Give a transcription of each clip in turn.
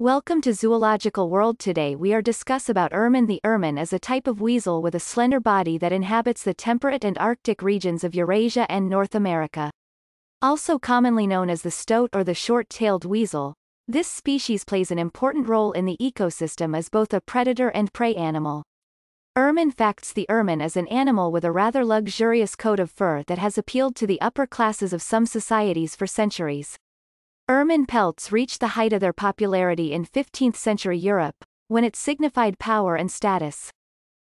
Welcome to Zoological World. Today we are discuss about ermine. The ermine is a type of weasel with a slender body that inhabits the temperate and Arctic regions of Eurasia and North America. Also commonly known as the stoat or the short-tailed weasel, this species plays an important role in the ecosystem as both a predator and prey animal. Ermine facts. The ermine is an animal with a rather luxurious coat of fur that has appealed to the upper classes of some societies for centuries. Ermine pelts reached the height of their popularity in 15th century Europe, when it signified power and status.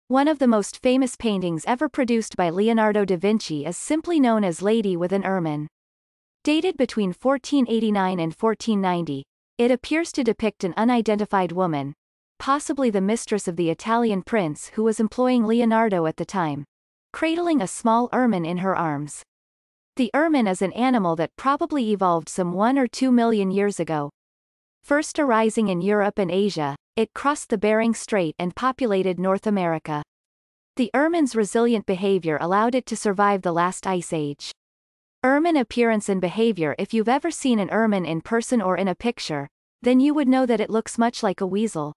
One of the most famous paintings ever produced by Leonardo da Vinci is simply known as Lady with an Ermine. Dated between 1489 and 1490, it appears to depict an unidentified woman, possibly the mistress of the Italian prince who was employing Leonardo at the time, cradling a small ermine in her arms. The ermine is an animal that probably evolved some 1 or 2 million years ago. First arising in Europe and Asia, it crossed the Bering Strait and populated North America. The ermine's resilient behavior allowed it to survive the last ice age. Ermine appearance and behavior. If you've ever seen an ermine in person or in a picture, then you would know that it looks much like a weasel.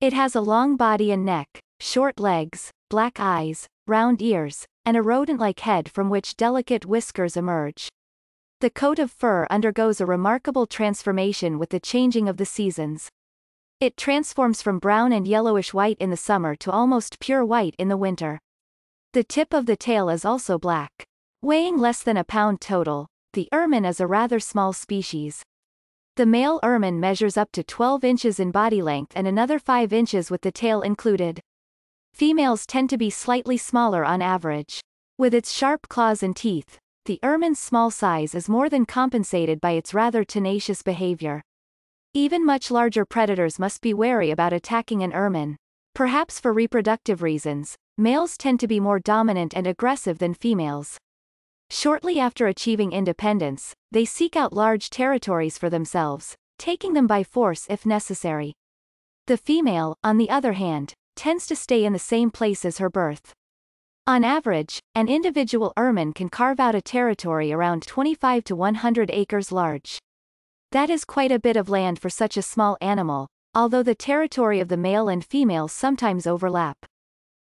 It has a long body and neck, short legs, black eyes, round ears, and a rodent-like head from which delicate whiskers emerge. The coat of fur undergoes a remarkable transformation with the changing of the seasons. It transforms from brown and yellowish-white in the summer to almost pure white in the winter. The tip of the tail is also black. Weighing less than a pound total, the ermine is a rather small species. The male ermine measures up to 12 inches in body length and another 5 inches with the tail included. Females tend to be slightly smaller on average. With its sharp claws and teeth, the ermine's small size is more than compensated by its rather tenacious behavior. Even much larger predators must be wary about attacking an ermine. Perhaps for reproductive reasons, males tend to be more dominant and aggressive than females. Shortly after achieving independence, they seek out large territories for themselves, taking them by force if necessary. The female, on the other hand, tends to stay in the same place as her birth. On average, an individual ermine can carve out a territory around 25 to 100 acres large. That is quite a bit of land for such a small animal, although the territory of the male and female sometimes overlap.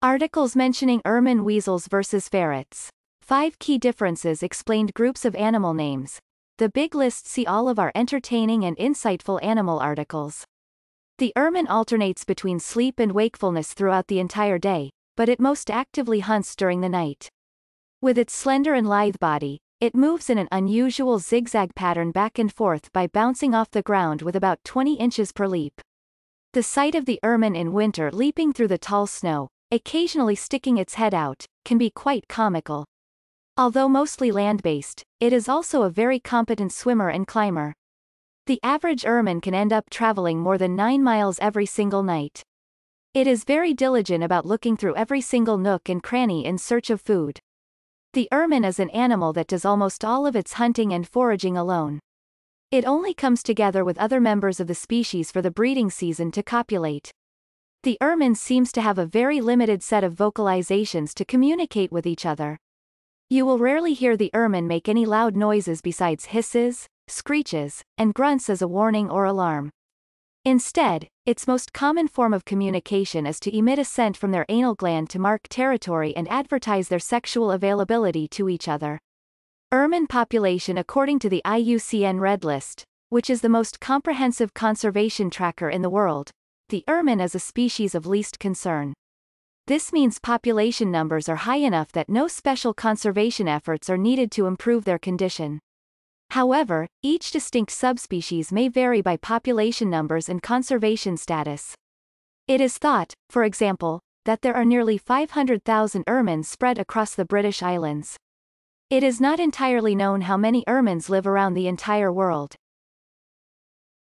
Articles mentioning ermine weasels versus ferrets. 5 key differences explained. Groups of animal names. The big list. See all of our entertaining and insightful animal articles. The ermine alternates between sleep and wakefulness throughout the entire day, but it most actively hunts during the night. With its slender and lithe body, it moves in an unusual zigzag pattern back and forth by bouncing off the ground with about 20 inches per leap. The sight of the ermine in winter leaping through the tall snow, occasionally sticking its head out, can be quite comical. Although mostly land-based, it is also a very competent swimmer and climber. The average ermine can end up traveling more than 9 miles every single night. It is very diligent about looking through every single nook and cranny in search of food. The ermine is an animal that does almost all of its hunting and foraging alone. It only comes together with other members of the species for the breeding season to copulate. The ermine seems to have a very limited set of vocalizations to communicate with each other. You will rarely hear the ermine make any loud noises besides hisses, screeches, and grunts as a warning or alarm. Instead, its most common form of communication is to emit a scent from their anal gland to mark territory and advertise their sexual availability to each other. Ermine population. According to the IUCN Red List, which is the most comprehensive conservation tracker in the world, the ermine is a species of least concern. This means population numbers are high enough that no special conservation efforts are needed to improve their condition. However, each distinct subspecies may vary by population numbers and conservation status. It is thought, for example, that there are nearly 500,000 ermines spread across the British Islands. It is not entirely known how many ermines live around the entire world.